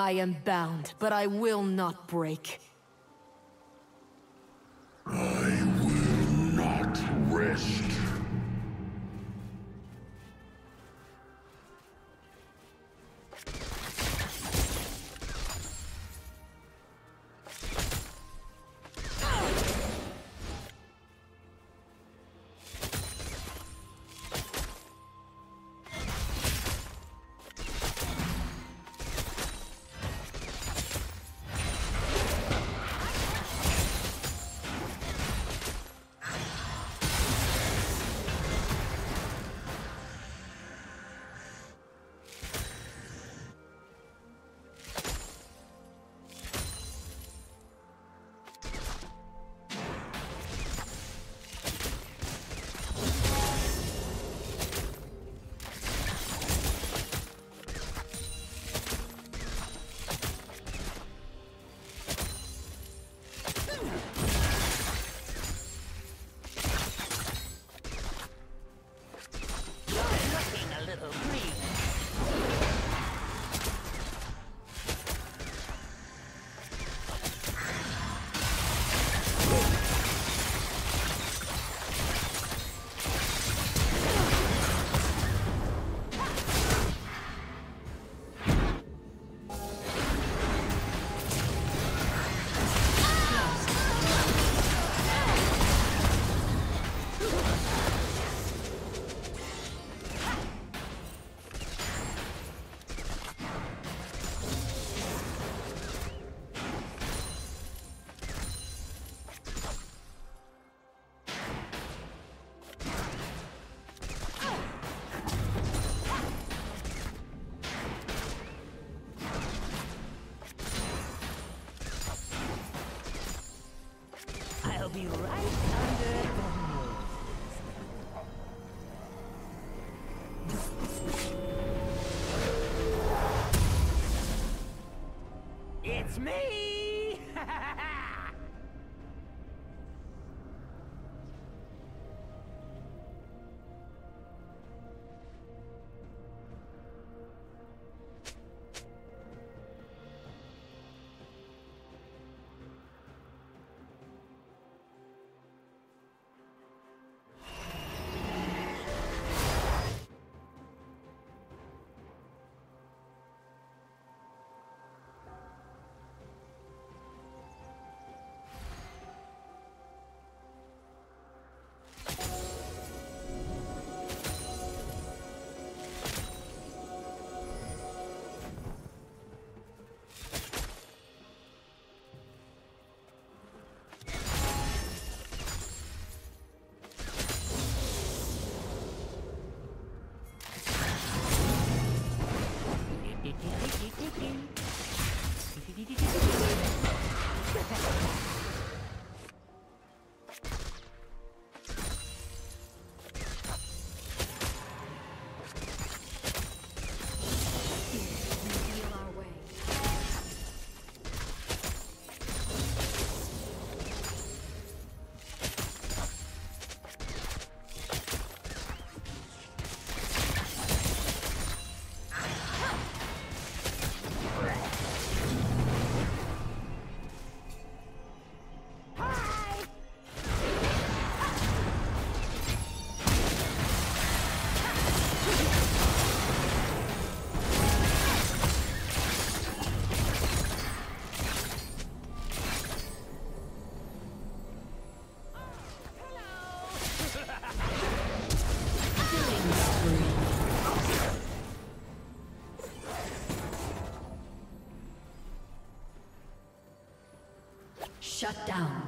I am bound, but I will not break. I will not rest. Be right under it. It's me. Shut down.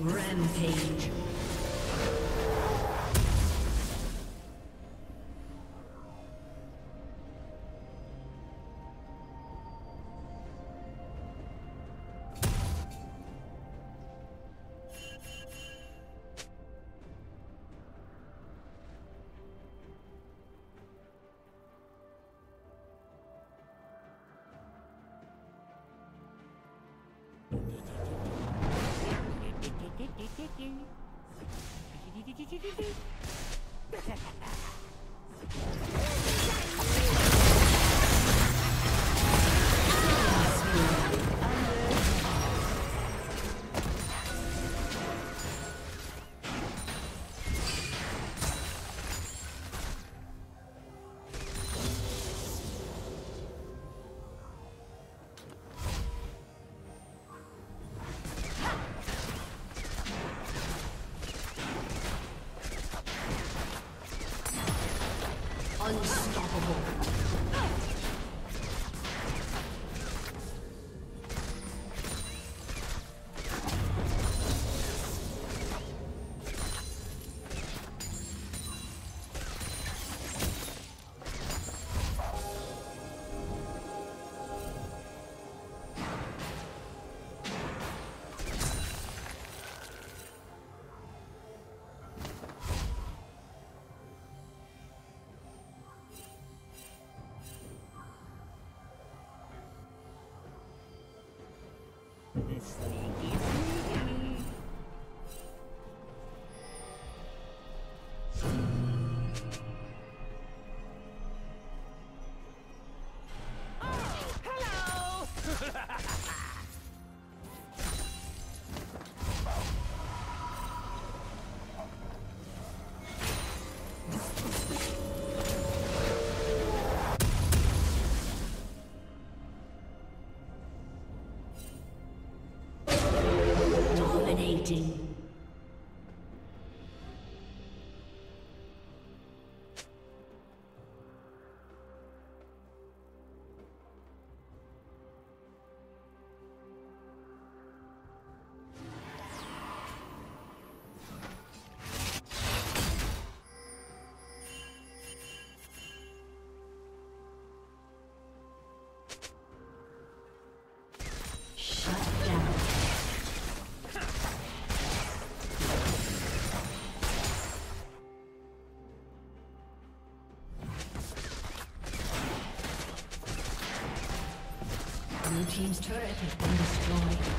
Rampage. Blue team's turret has been destroyed.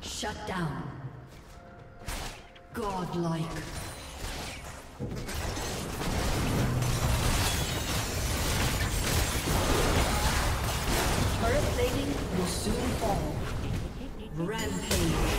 Shut down. Godlike. Turret plating will soon fall. Rampage.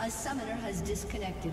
A summoner has disconnected.